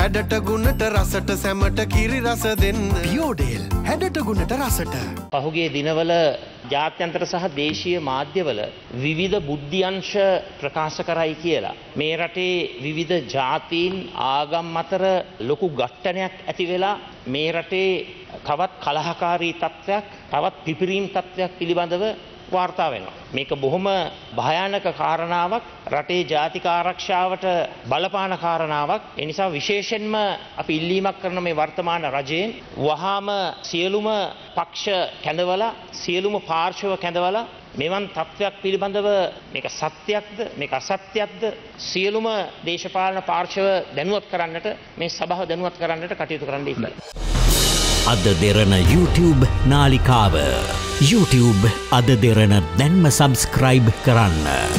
හැඩට ගුණට රසට සැමට කිරි රස දෙන්න පියෝඩේල් හැඩට ගුණට රසට පහුගිය දිනවල ජාත්‍යන්තර සහ දේශීය මාධ්‍යවල විවිධ බුද්ධ්‍යංශ ප්‍රකාශ කරයි කියලා මේ රටේ විවිධ ජාතීන් ආගම් අතර ලොකු ඝට්ටනයක් ඇති වෙලා මේ රටේ තවත් කලහකාරී තත්ත්වයක් තවත් පිපිරීම් තත්ත්වයක් පිළිබඳව वार्ता वेना मेक बहुम भयानक कारणावक रटे जातिक आरक्षावट बलपान कारणावक एनिसा विशेषेन्म अपि इल्लीमक करन मे वर्तमान रजेन वहाम सियलुम पक्ष केंदवला सियलुम पार्श्व केंदवला मेवन तत्वයක් පිළිබඳව මේක සත්‍යයක්ද මේක අසත්‍යයක්ද සියලුම දේශපාලන පාර්ශව දැනුවත් කරන්නට මේ සභාව දැනුවත් කරන්නට කටයුතු කරන්න ඉල්ලයි. අද දෙරණ YouTube නාලිකාව YouTube අද දෙරණ දැන්ම subscribe කරන්න.